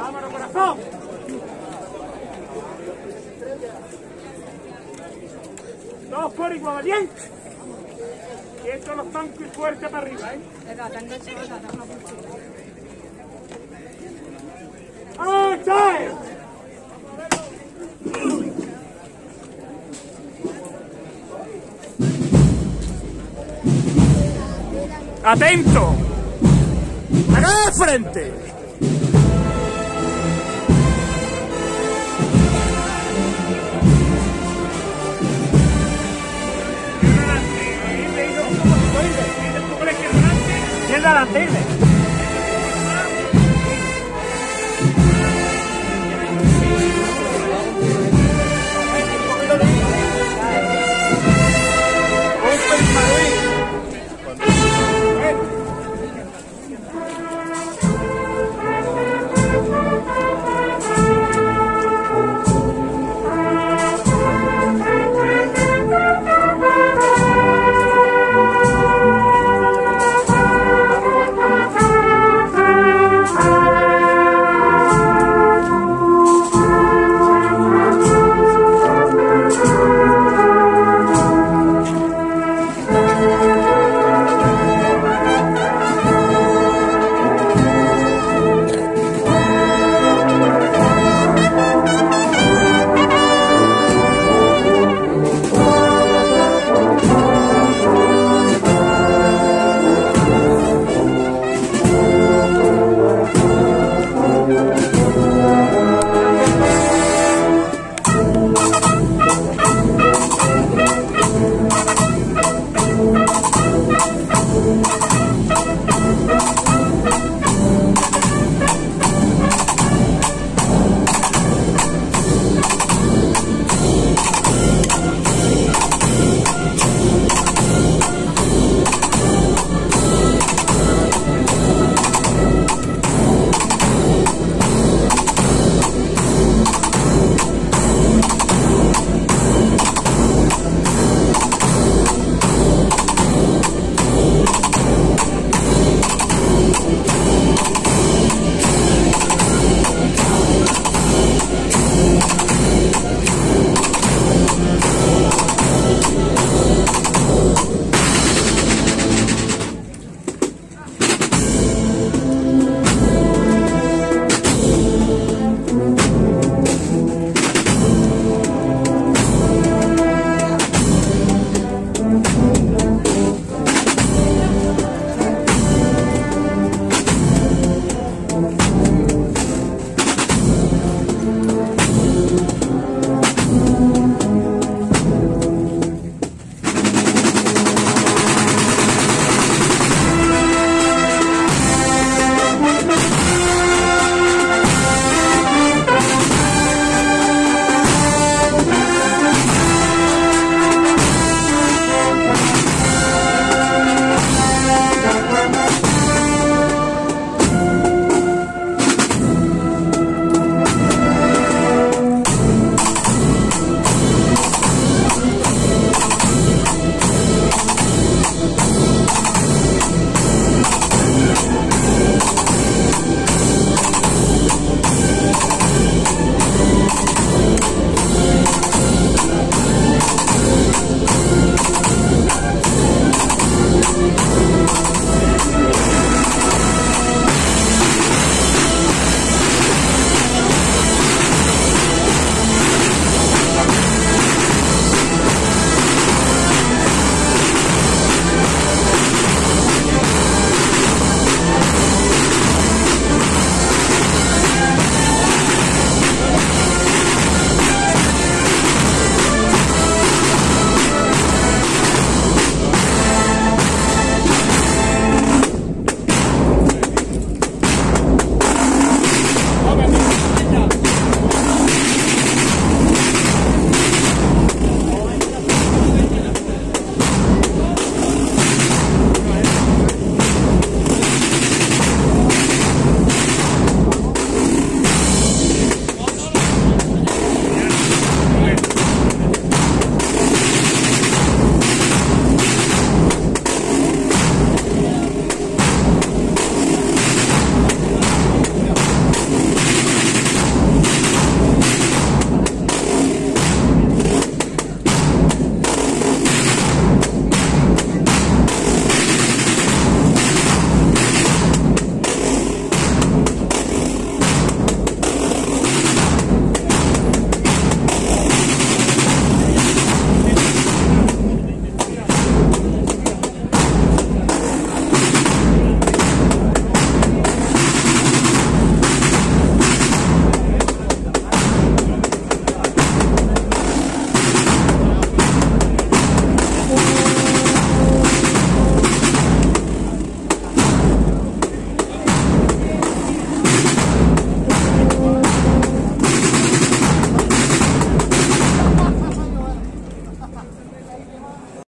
¡Vámonos, corazón! Dos por igual, ¿bien? Y esto los tanques fuerte para arriba, ¿eh? ¡Ah, chaval! ¡Atento! ¡Acá de frente! ¡Qué delantero!